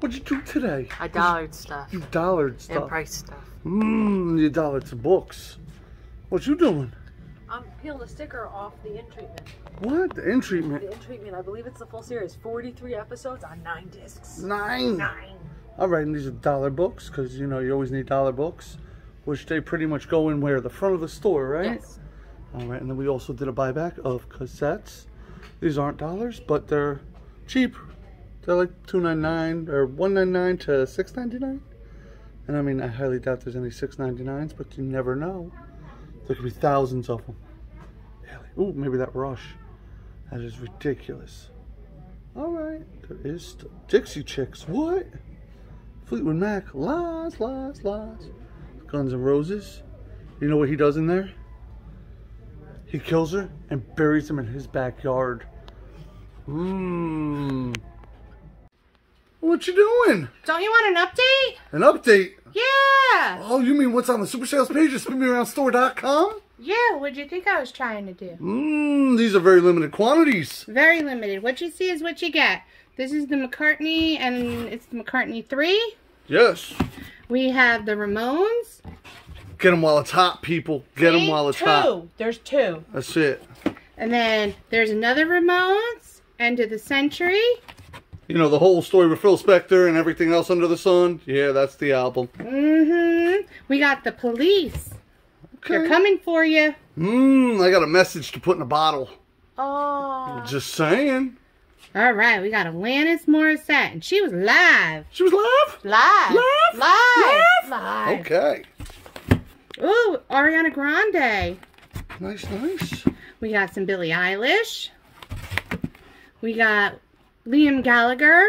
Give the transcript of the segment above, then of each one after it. What'd you do today? I dollared stuff. You dollared stuff. And price stuff. Mmm, you dollared some books. What you doing? I'm peeling a sticker off the In Treatment. What? The In Treatment? The In Treatment. I believe it's the full series. 43 episodes on 9 discs. 9! All right, and these are dollar books, because, you know, you always need dollar books, which they pretty much go in where? The front of the store, right? Yes. All right, and then we also did a buyback of cassettes. These aren't dollars, but they're cheap. They're like $2.99 or $1.99 to $6.99. And I mean, I highly doubt there's any $6.99s, but you never know. There could be thousands of them. Ooh, maybe that Rush. That is ridiculous. All right, there is Dixie Chicks. What? Fleetwood Mac. Lies, lies, lies. Guns and Roses. You know what he does in there? He kills her and buries him in his backyard. Mmm. What you doing? Don't you want an update? An update? Yeah! Oh, you mean what's on the super sales page at spinmeroundstore.com? Yeah, what'd you think I was trying to do? Mmm, these are very limited quantities. Very limited. What you see is what you get. This is the McCartney, and it's the McCartney 3. Yes. We have the Ramones. Get them while it's hot, people. Get them while it's hot. There's 2. That's it. And then there's another Ramones, End of the Century. You know, the whole story with Phil Spector and everything else under the sun. Yeah, that's the album. Mm-hmm. We got the Police. Okay. They're coming for you. Mmm, I got a message to put in a bottle. Oh. Just saying. All right, we got Alanis Morissette, and she was live. She was live? Live. Live? Live. Live. Live. Okay. Ooh, Ariana Grande. Nice, nice. We got some Billie Eilish. We got Liam Gallagher.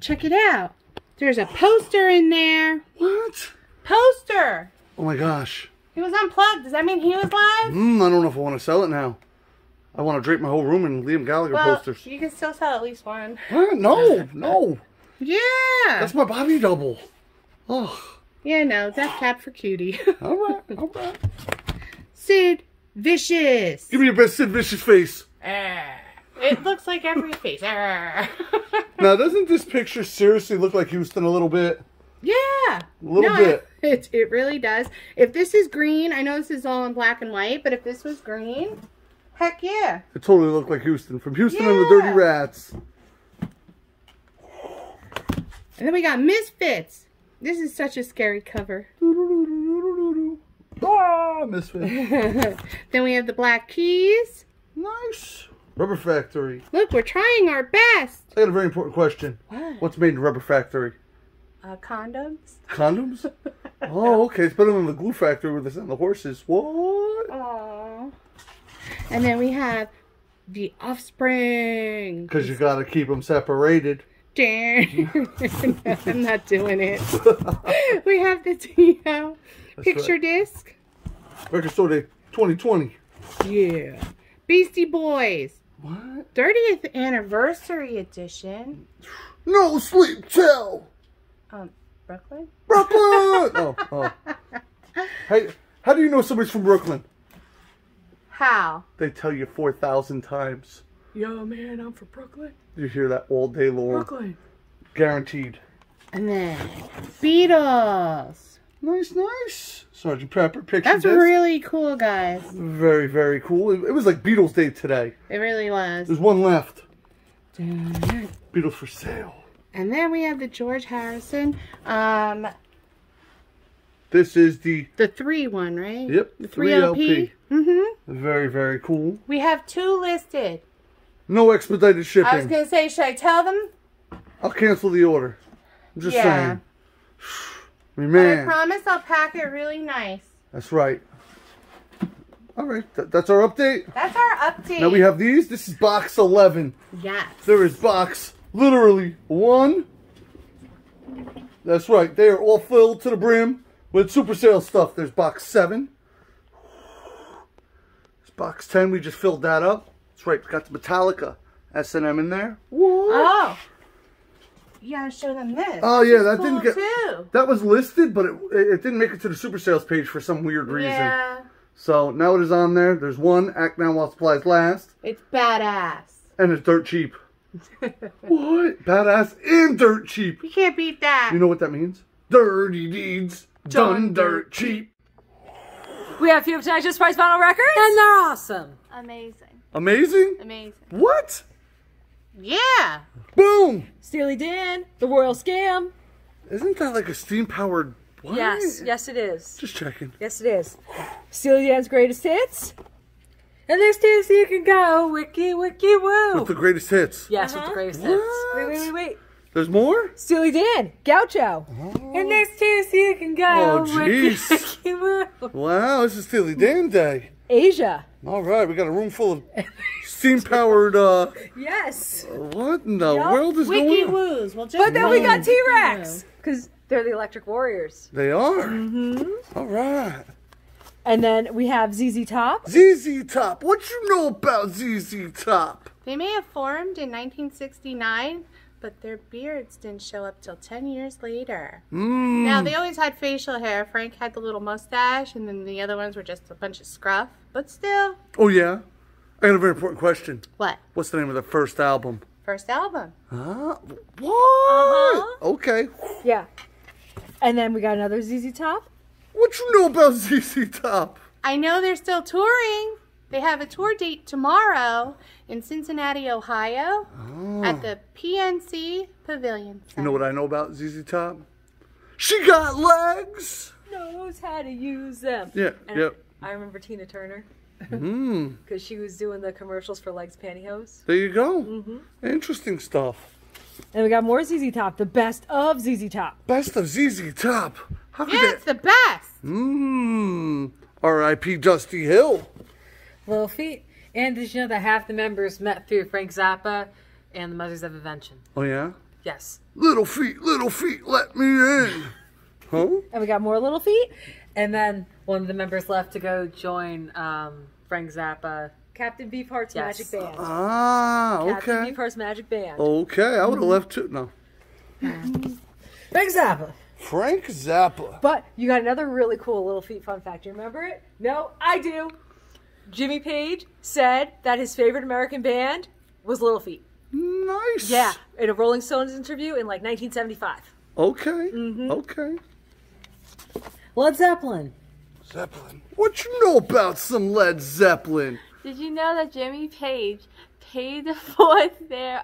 Check it out. There's a poster in there. What? Poster. Oh my gosh. He was unplugged. Does that mean he was live? I don't know if I want to sell it now. I want to drape my whole room in Liam Gallagher posters. You can still sell at least one. What? No, no. Yeah. That's my body double. Oh. Yeah, no, that's Cap for Cutie. All right, all right. Sid Vicious. Give me your best Sid Vicious face. It looks like every face. Now, doesn't this picture seriously look like Houston a little bit? Yeah. A little bit. It really does. If this is green, I know this is all in black and white, but if this was green, heck yeah. It totally looked like Houston. From Houston and the Dirty Rats. And then we got Misfits. This is such a scary cover. Ah, Misfits. Then we have the Black Keys. Nice. Rubber Factory. Look, we're trying our best. I got a very important question. What? What's made in Rubber Factory? Condoms. Condoms? Oh, okay. It's better than the glue factory where they sent the horses. What? Aww. And then we have The Offspring. Because you got to keep them separated. Darn. No, I'm not doing it. We have the T.O. Picture disc. Record Store Day 2020. Yeah. Beastie Boys. What? 30th Anniversary Edition. No Sleep Till. Brooklyn? Brooklyn! Oh, oh. Hey, how do you know somebody's from Brooklyn? How? They tell you 4,000 times. Yo, man, I'm from Brooklyn. You hear that all day long. Brooklyn. Guaranteed. And then, Beatles. Nice, nice. Sergeant Pepper, picture disc. That's really cool, guys. Very, very cool. It was like Beatles Day today. It really was. There's one left. Beatles for sale. And then we have the George Harrison. This is the... The 3 one, right? Yep. The 3 LP. Mm-hmm. Very, very cool. We have 2 listed. No expedited shipping. I was going to say, should I tell them? I'll cancel the order. I'm just saying. I mean, man. But I promise I'll pack it really nice. That's right. All right, that's our update. That's our update. Now we have these. This is box 11. Yes. There is box... Literally 1. That's right. They are all filled to the brim with super sales stuff. There's box 7. There's box 10. We just filled that up. That's right. It's got the Metallica S&M in there. Whoa. Oh. You gotta show them this. Oh yeah, that didn't get too. That was listed, but it didn't make it to the super sales page for some weird reason. Yeah. So now it is on there. There's one. Act now while supplies last. It's badass. And it's dirt cheap. What? Badass and dirt cheap. You can't beat that. You know what that means? Dirty deeds done dirt cheap. We have a few of tonight's Just Price vinyl records. And they're awesome. Amazing. Amazing? Amazing. What? Yeah. Boom. Steely Dan, The Royal Scam. Isn't that like a steam-powered... What? Yes. Yes, it is. Just checking. Yes, it is. Steely Dan's Greatest Hits. And there's Tennessee so you can go, wiki, wiki, woo. With the greatest hits. Yes, with the greatest hits. Wait. There's more? Steely Dan, Gaucho. Oh. And there's Tennessee so you can go, wiki, woo. Wow, this is Steely Dan Day. Asia. All right, we got a room full of steam-powered, Yes. What in the world is going on? Wiki-woos. Well, but then we got T-Rex. Because they're the Electric Warriors. They are? Mm-hmm. All right. And then we have ZZ Top. ZZ Top. What you know about ZZ Top? They may have formed in 1969, but their beards didn't show up till 10 years later. Mm. Now, they always had facial hair. Frank had the little mustache, and then the other ones were just a bunch of scruff. But still. Oh, yeah? I got a very important question. What? What's the name of the first album? First album. Huh? What? Uh-huh. Okay. Yeah. And then we got another ZZ Top. What you know about ZZ Top? I know they're still touring. They have a tour date tomorrow in Cincinnati, Ohio, at the PNC Pavilion. You know what I know about ZZ Top? She got legs. Knows how to use them. Yeah, I remember Tina Turner. Because she was doing the commercials for Legs Pantyhose. There you go. Interesting stuff. And we got more ZZ Top. The best of ZZ Top. Best of ZZ Top. Yeah, it's the best. R.I.P. Dusty Hill. Little Feat. And did you know that half the members met through Frank Zappa and the Mothers of Invention? Oh, yeah? Yes. Little Feat, let me in. Huh? And we got more Little Feat. And then one of the members left to go join Frank Zappa. Captain Beefheart's Magic Band. Ah, okay. Captain Beefheart's Magic Band. Okay, I would have left too. No. Frank Zappa. Frank Zappa. But you got another really cool Little Feat fun fact. You remember it? No, I do. Jimmy Page said that his favorite American band was Little Feat. Nice. Yeah, in a Rolling Stones interview in like 1975. Okay. Okay. Led Zeppelin. Zeppelin. What you know about some Led Zeppelin? Did you know that Jimmy Page paid for their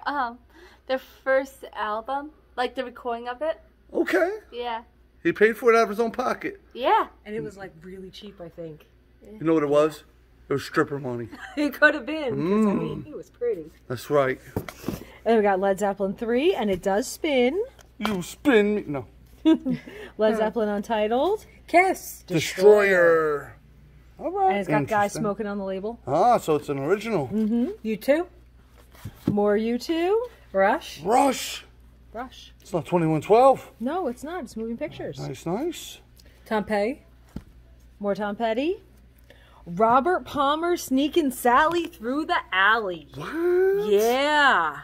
first album, like the recording of it? Okay. Yeah. He paid for it out of his own pocket. Yeah. And it was like really cheap, I think. You know what it was? It was stripper money. It could have been. Because, I mean, he was pretty. That's right. And we got Led Zeppelin 3, and it does spin. You spin me. No. Led Zeppelin Untitled. Kiss. Destroyer. All right. And it's got Guy Smoking on the label. Ah, so it's an original. U2. More U2. Rush. Rush. It's not 2112. No, it's not. It's Moving Pictures. Nice, nice. Tom Petty. More Tom Petty. Robert Palmer sneaking Sally through the alley. What? Yeah.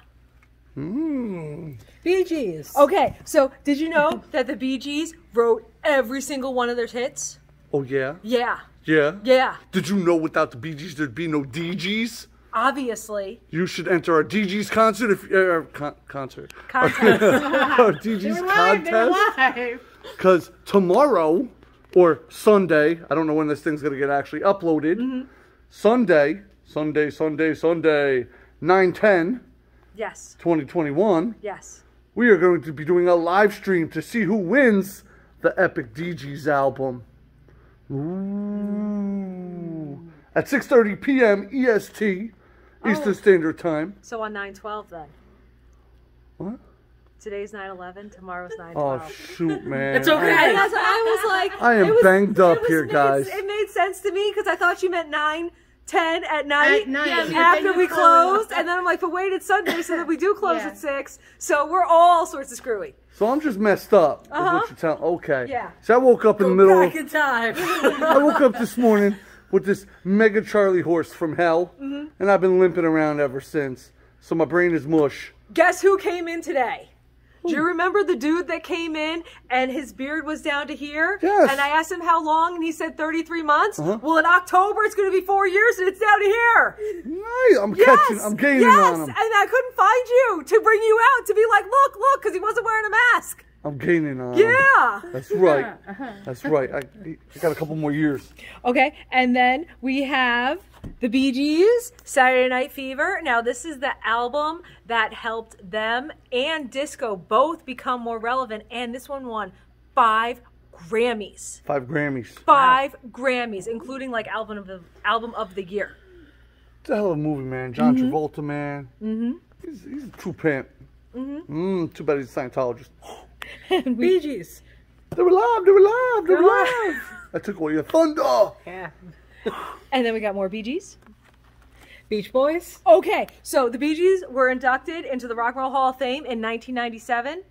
Bee Gees. Okay, so did you know that the Bee Gees wrote every single one of their hits? Oh, yeah? Yeah. Yeah? Yeah. Did you know without the Bee Gees there'd be no DGs? Obviously. You should enter our DG's concert if contest. Our DG's contest. Because tomorrow or Sunday, I don't know when this thing's gonna get actually uploaded. Sunday, 9/10. Yes. 2021. Yes. We are going to be doing a live stream to see who wins the epic DG's album. Ooh. At 6:30 p.m. EST. Eastern Standard Time. So on 9/12 then. What? Today's 9/11. Tomorrow's 9/12. Oh shoot, man! It's okay. And that's what I was like. I am banged up here, guys. It made sense to me because I thought you meant 9:10 at night. At night. Yeah, after we closed, and then I'm like, but wait, it's Sunday, so that we do close at 6. So we're all sorts of screwy. So I'm just messed up. Is what you're okay. Yeah. So I woke up in the middle. Back in time. I woke up this morning with this mega Charlie horse from hell, and I've been limping around ever since. So my brain is mush. Guess who came in today? Do you remember the dude that came in and his beard was down to here? Yes. And I asked him how long, and he said 33 months. Uh-huh. Well, in October, it's going to be 4 years, and it's down to here. Nice. I'm gaining on him. And I couldn't find you to bring you out to be like, look, look, because he wasn't wearing a mask. I'm gaining on him. Yeah. That's right. Uh-huh. That's right. I got a couple more years. Okay. And then we have the Bee Gees, Saturday Night Fever. Now, this is the album that helped them and disco both become more relevant. And this one won 5 Grammys. 5 Grammys. Five Grammys, including like album of the year. It's a hell of a movie, man. John Travolta, man. He's a true pimp. Too bad he's a Scientologist. And Bee Gees. They were live. They were live. They were live. I took away your thunder. Yeah. And then we got more Bee Gees. Beach Boys. Okay, so the Bee Gees were inducted into the Rock and Roll Hall of Fame in 1997.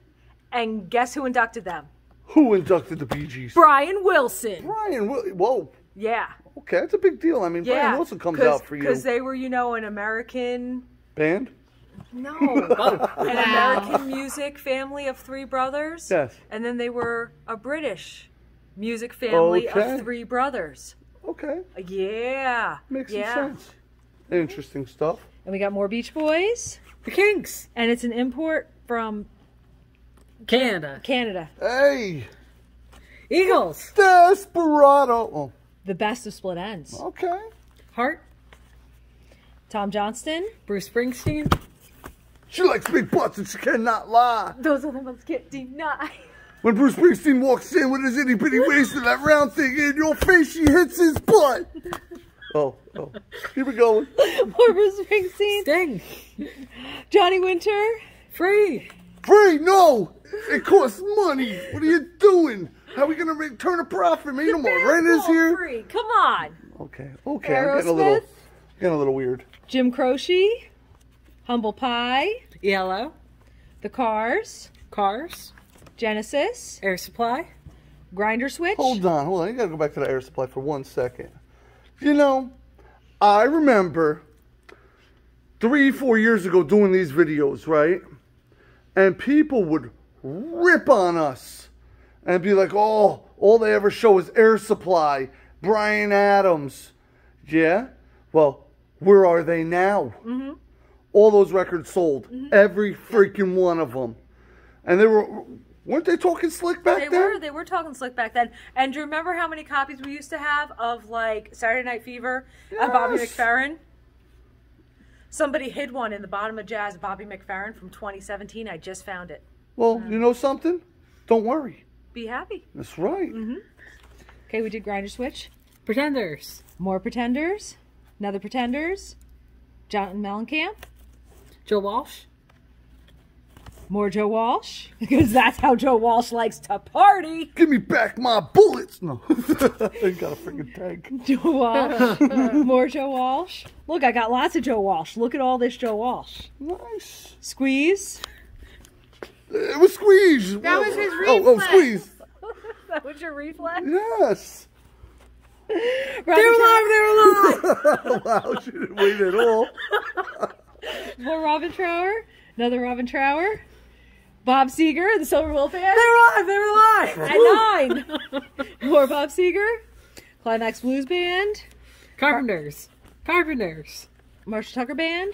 And guess who inducted them? Who inducted the Bee Gees? Brian Wilson. Brian Wilson. Whoa. Yeah. Okay, that's a big deal. I mean, yeah. Brian Wilson comes out for you. Because they were, you know, an American... Band? No. An American music family of 3 brothers. Yes. And then they were a British music family of 3 brothers. Okay. Yeah. Makes some sense. Interesting stuff. And we got more Beach Boys. The Kinks. And it's an import from... Canada. Canada. Hey. Eagles. Desperado. Oh. The Best of Split Ends. Okay. Heart. Tom Johnston. Bruce Springsteen. She likes big butts and she cannot lie. Those other ones can't deny. When Bruce Springsteen walks in with his itty bitty waist and that round thing in your face, she hits his butt. Oh, keep it going. Poor Bruce Springsteen. Sting. Johnny Winter. Free. Free, no. It costs money. What are you doing? How are we going to turn a profit? Man, no more rent is here. Free. Come on. Okay. Aerosmith. I'm getting a little weird. Jim Croce. Humble Pie. Yellow. The Cars. Genesis. Air Supply. Grinder Switch. Hold on. You gotta go back to the Air Supply for 1 second. You know, I remember 3-4 years ago doing these videos, right? And people would rip on us and be like, oh, all they ever show is Air Supply, Bryan Adams. Yeah? Well, where are they now? All those records sold. Every freaking one of them. And they weren't they talking slick back then? They were talking slick back then. And do you remember how many copies we used to have of like Saturday Night Fever and Bobby McFerrin? Somebody hid one in the bottom of Jazz, Bobby McFerrin from 2017. I just found it. Well, you know something? Don't worry. Be happy. That's right. Okay, we did Grinder Switch. Pretenders. More Pretenders. Another Pretenders. John Mellencamp. Joe Walsh. More Joe Walsh, because that's how Joe Walsh likes to party. Give me back my bullets. No, I got a freaking tank. Joe Walsh. More Joe Walsh. Look, I got lots of Joe Walsh. Look at all this Joe Walsh. Nice. Squeeze. It was Squeeze. That was his reflex. Oh, Squeeze. That was your reflex? Yes. They're alive. Wow, she didn't wait at all. More Robin Trower. Another Robin Trower. Bob Seger, the Silver Wolf Band. They were alive. At 9. More Bob Seger. Climax Blues Band. Carpenters. Marshall Tucker Band.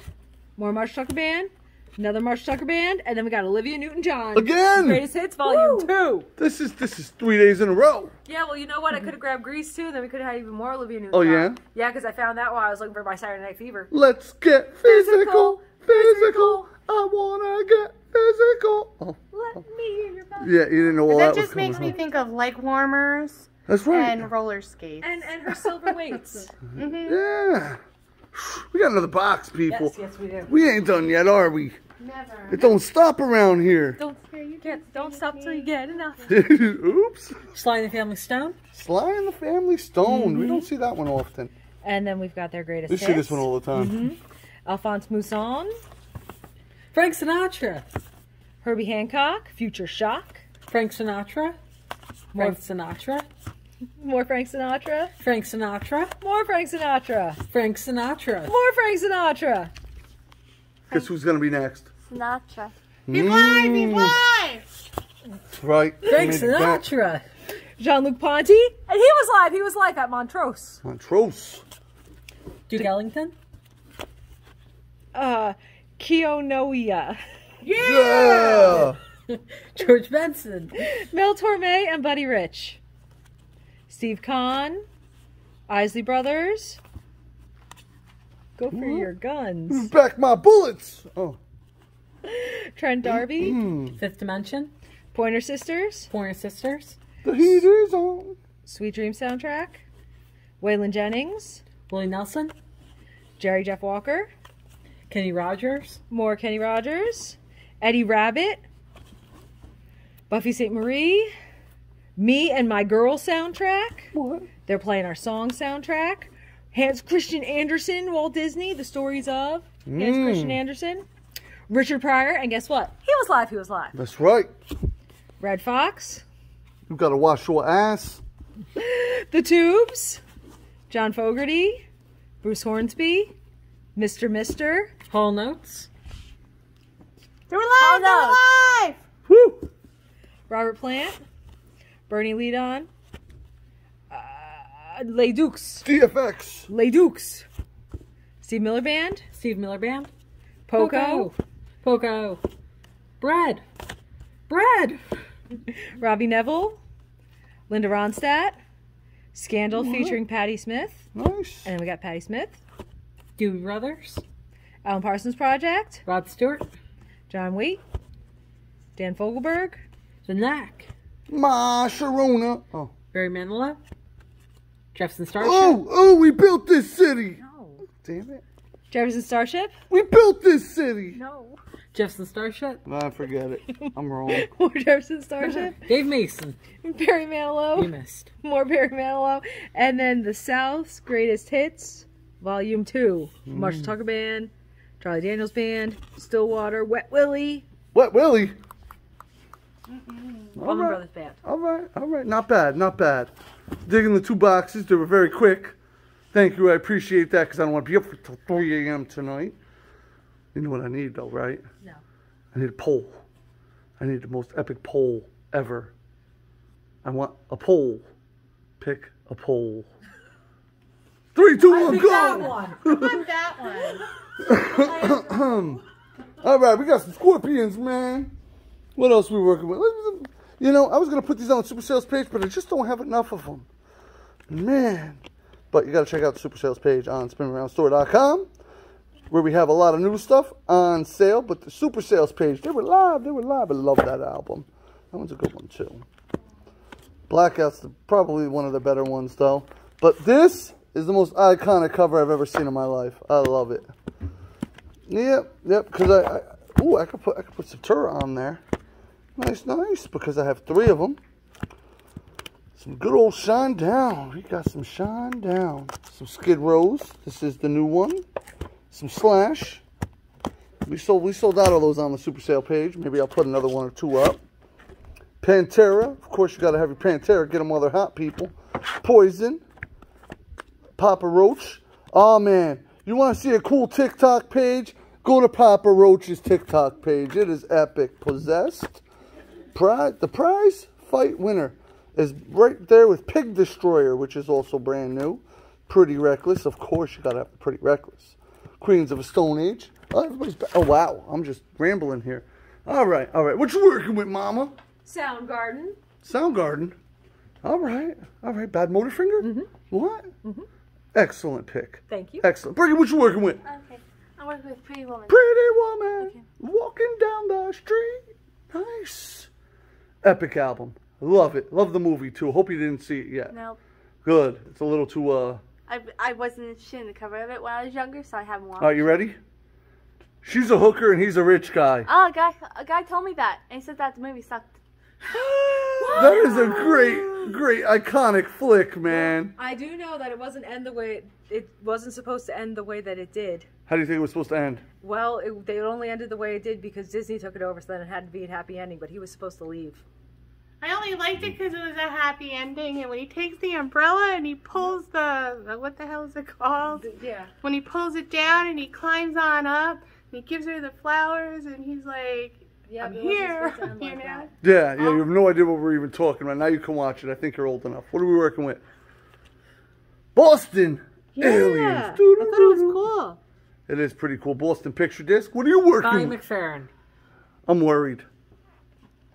More Marshall Tucker Band. Another Marshall Tucker Band. And then we got Olivia Newton-John. Again. Greatest Hits Volume 2. This is 3 days in a row. Yeah, well, you know what? I could have grabbed Grease, too. Then we could have had even more Olivia Newton-John. Oh, yeah? Yeah, because I found that while I was looking for my Saturday Night Fever. Let's get physical. I wanna get physical. Let me in your body. Yeah, you didn't know all that. That just makes me think of leg warmers. That's right. And roller skates. And her silver weights. Yeah. We got another box, people. Yes, we do. We ain't done yet, are we? Never. It don't stop around here. Don't stop till you get enough. Oops. Sly and the Family Stone. We don't see that one often. And then we've got their greatest hits. We see this one all the time. Alphonse Mousson. Frank Sinatra. Herbie Hancock. Future Shock. Frank Sinatra. More Frank Sinatra. Guess who's going to be next? Sinatra. Be blind! That's right. Frank Sinatra. Jean-Luc Ponty. And he was live. He was live at Montrose. Montrose. Duke Ellington. Keonoia. Yeah! George Benson. Mel Torme and Buddy Rich. Steve Kahn. Isley Brothers. Go for your guns. Back my bullets. Oh. Trent D'Arby. Fifth Dimension. Pointer Sisters. Pointer Sisters. The heat is on. Sweet Dream soundtrack. Waylon Jennings. Willie Nelson. Jerry Jeff Walker. Kenny Rogers. More Kenny Rogers. Eddie Rabbit. Buffy St. Marie. Me and My Girl soundtrack. What? They're Playing Our Song soundtrack. Hans Christian Andersen, Walt Disney, The Stories of Hans Christian Andersen. Richard Pryor, and guess what? He was live, he was live. That's right. Red Fox. You gotta wash your ass. The Tubes. John Fogerty. Bruce Hornsby. Mr. Mister. Hall Notes. They're live! Hall Notes. They're live! Woo! Robert Plant. Bernie Leadon. Les Dukes. DFX. Les Dukes. Steve Miller Band. Steve Miller Band. Poco. Poco. Bread. Bread. Robbie Neville. Linda Ronstadt. Scandal featuring Patti Smith. Nice. And then we got Patti Smith. Doobie Brothers. Alan Parsons Project. Rod Stewart. John Wheat. Dan Fogelberg. The Knack. Ma Sharona. Oh. Barry Manilow. Jefferson Starship. Oh, we built this city. No. Damn it. Jefferson Starship. We built this city. No. Jefferson Starship. Nah, forget it. I'm wrong. More Jefferson Starship. Dave Mason. Barry Manilow. You missed. More Barry Manilow. And then the South's Greatest Hits, Volume 2. Marshall Tucker Band, Charlie Daniels Band, Stillwater, Wet Willie. Wet Willie? All right. Brothers Band. All right. Not bad, not bad. Digging the two boxes. They were very quick. Thank you. I appreciate that because I don't want to be up until 3 a.m. tonight. You know what I need, though, right? No. I need a poll. I need the most epic poll ever. I want a poll. Pick a poll. 3, 2, 1, go! That one. I want that one. All right, we got some Scorpions, man. What else are we working with? You know, I was going to put these on the Super Sales page, but I just don't have enough of them. Man. But you got to check out the Super Sales page on spinmeroundstore.com, where we have a lot of new stuff on sale. But the Super Sales page, they were live. I love that album. That one's a good one, too. Blackout's probably one of the better ones, though. But this is the most iconic cover I've ever seen in my life. I love it. Yep, because I could put Septura on there. Nice, because I have 3 of them. Some good old Shine Down. We got some Shine Down. Some Skid Rows. This is the new one. Some Slash. We sold out all those on the Super Sale page. Maybe I'll put another 1 or 2 up. Pantera. Of course, you got to have your Pantera. Get them while they're hot, people. Poison. Papa Roach. Oh, man. You want to see a cool TikTok page? Go to Papa Roach's TikTok page. It is epic. Possessed. The prize fight winner is right there with Pig Destroyer, which is also brand new. Pretty Reckless. Of course, you got to have Pretty Reckless. Queens of the Stone Age. Oh, everybody's back. Oh, wow. I'm just rambling here. All right. What you working with, Mama? Soundgarden. All right. Bad Motorfinger? What? Excellent pick. Thank you. Excellent. Brady, what you working with? Okay. I'm working with Pretty Woman. Pretty Woman. Okay. Walking down the street. Nice. Epic album. Love it. Love the movie, too. Hope you didn't see it yet. No. Nope. Good. It's a little too, I wasn't interested in the cover of it when I was younger, so I haven't watched it. Are you ready? She's a hooker and he's a rich guy. Oh, a guy told me that, and he said that the movie sucked. That is a great iconic flick, man. I do know that it wasn't supposed to end the way that it did. How do you think it was supposed to end? Well, they only ended the way it did because Disney took it over, so then it had to be a happy ending, but he was supposed to leave. I only liked it because it was a happy ending, and when he takes the umbrella and he pulls the what the hell is it called? Yeah. When he pulls it down and he climbs on up, and he gives her the flowers, and he's like, yeah, I'm here, you know? Yeah, yeah, you have no idea what we're even talking about. Now you can watch it. I think you're old enough. What are we working with? Boston Aliens. I thought it was cool. It is pretty cool. Boston Picture Disc. What are you working with? McFerrin. I'm worried.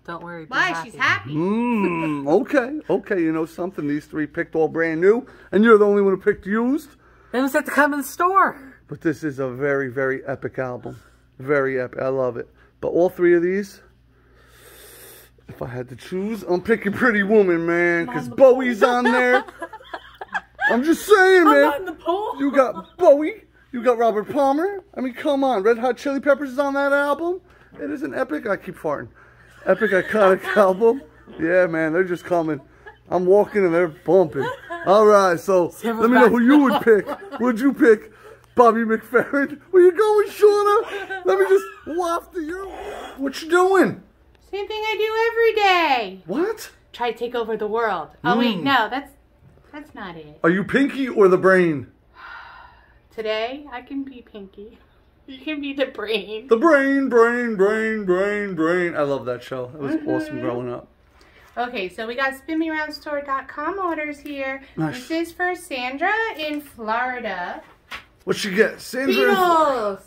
Don't worry. Why? Happy. She's happy. Okay. Okay. You know something? These three picked all brand new, and you're the only one who picked used. They just have to come in the store. But this is a very, very epic album. Very epic. I love it. But all three of these, if I had to choose, I'm picking Pretty Woman, man, because Bowie's on there. I'm just saying, man. I'm not in the pool. You got Bowie. You got Robert Palmer. I mean, come on. Red Hot Chili Peppers is on that album. It is an epic. I keep farting. Epic iconic album. Yeah, man, they're just coming. I'm walking and they're bumping. All right, so let me know who you would pick. Would you pick Bobby McFerrin? Where you going, Shauna? Let me just waft to you. What you doing? Same thing I do every day. What? Try to take over the world. Oh wait, no, that's not it. Are you Pinky or the Brain? Today I can be Pinky. You can be the Brain. The Brain, Brain. I love that show. It was awesome growing up. Okay, so we got spinmeroundstore.com orders here. Nice. This is for Sandra in Florida. What you get? Sandra. Beatles.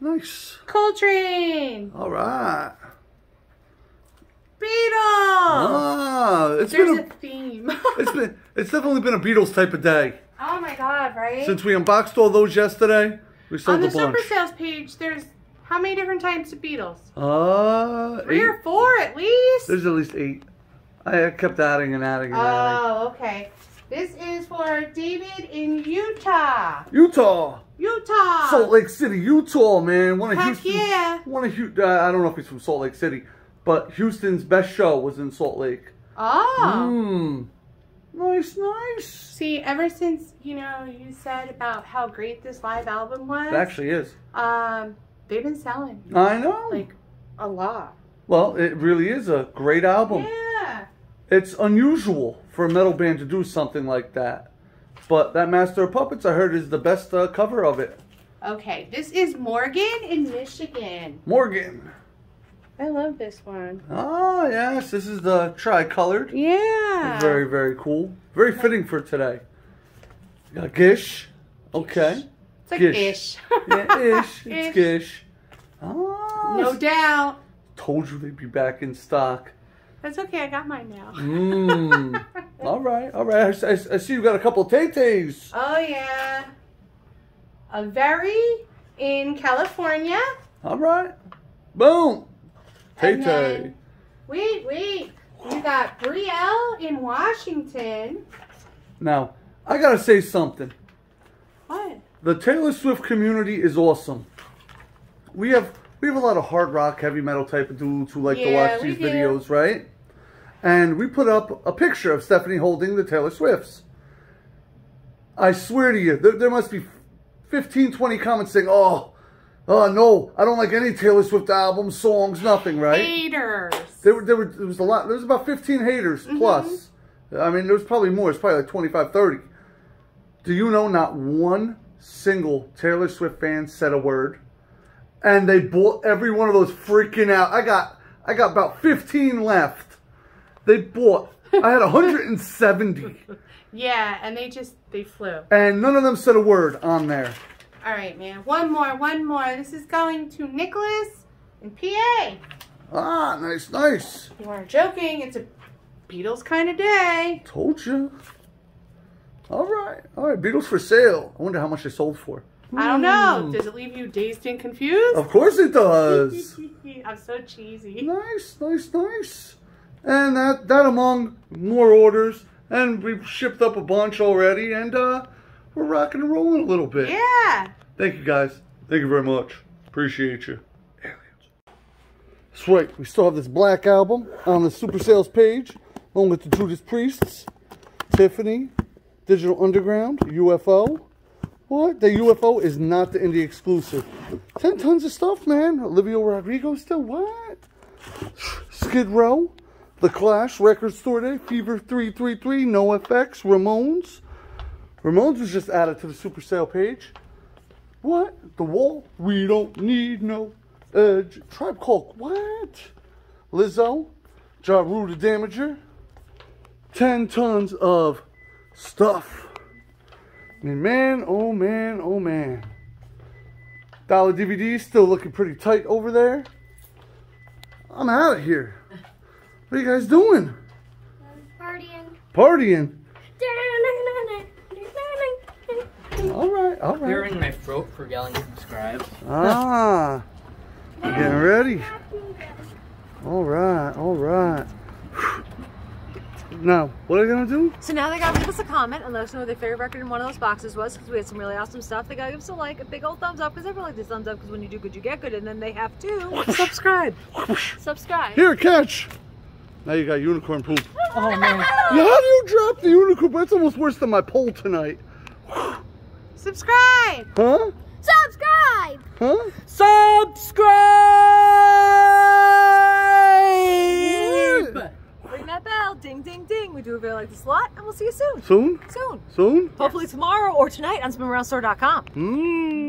Nice. Coltrane. All right. Beatles. Ah, There's a theme. It's definitely been a Beatles type of day. Oh my God, right? Since we unboxed all those yesterday. On the Super Sales page, there's how many different types of Beatles? 3 or 4 at least. There's at least 8. I kept adding and adding and adding. Oh, okay. This is for David in Utah. Salt Lake City, Utah, man. One of Houston's, yeah. One of I don't know if he's from Salt Lake City, but Houston's best show was in Salt Lake. Oh. Nice, nice. See, ever since, you know, you said about how great this live album was. It actually is. They've been selling. I know. Like, a lot. Well, it really is a great album. Yeah. It's unusual for a metal band to do something like that. But that Master of Puppets, I heard, is the best cover of it. Okay, this is Morgan in Michigan. Morgan. I love this one. Oh, yes. This is the tri-colored. Yeah. Very, very cool. Very fitting for today. You got Gish. Okay. It's like Gish. Yeah, Ish. It's Gish. Oh, no doubt. Told you they'd be back in stock. That's okay. I got mine now. All right. All right. I see you got a couple Tay-Tays. Oh, yeah. A Very in California. All right. Boom. Tay-Tay. Wait. You got Brielle in Washington. Now, I gotta say something. What? The Taylor Swift community is awesome. We have a lot of hard rock, heavy metal type of dudes who like to watch these videos, right? And we put up a picture of Stephanie holding the Taylor Swifts. I swear to you, there must be 15, 20 comments saying, Oh, no, I don't like any Taylor Swift albums, songs, nothing, right? Haters. There was a lot. There was about 15 haters plus. I mean, there was probably more. It's probably like 25, 30. Do you know not one single Taylor Swift fan said a word? And they bought every one of those freaking out. I got about 15 left. They bought. I had 170. Yeah, and they flew. And none of them said a word on there. All right, man. One more. This is going to Nicholas and PA. Ah, nice. You weren't joking. It's a Beatles kind of day. Told you. All right. Beatles for sale. I wonder how much they sold for. I don't know. Does it leave you dazed and confused? Of course it does. I'm so cheesy. Nice. And that among more orders. And we've shipped up a bunch already. And, we're rocking and rolling a little bit. Yeah. Thank you, guys. Thank you very much. Appreciate you. Aliens. That's right. We still have this Black album on the Super Sales page, along with the Judas Priests, Tiffany, Digital Underground, UFO. What? The UFO is not the indie exclusive. 10 tons of stuff, man. Olivia Rodrigo still. What? Skid Row, The Clash, Record Store Day, Fever 333, NoFX, Ramones. Ramones was just added to the Super Sale page. What? The Wall? We don't need no Tribe Called. What? Lizzo, Ja Rule the Damager, 10 tons of stuff. I mean, man, oh man, oh man. Dollar DVD still looking pretty tight over there. I'm out of here. What are you guys doing? Partying. Partying? Alright, alright. Clearing my throat for yelling subscribe. Ah. We're getting ready. Alright, alright. Now, what are they going to do? So now they got to leave us a comment and let us know what their favorite record in one of those boxes was, because we had some really awesome stuff. They got to give us a like, a big old thumbs up, because I really like the thumbs up, because when you do good, you get good. And then they have to subscribe. Subscribe. Here, catch. Now you got unicorn poop. Oh, man. How do you drop the unicorn poop? That's almost worse than my poll tonight. Subscribe. Huh? Subscribe. Huh? Subscribe. What? Ring that bell, ding, ding, ding. We do a video like this a lot, and we'll see you soon. Soon? Soon. Soon. Hopefully tomorrow or tonight on spinmeroundstore.com.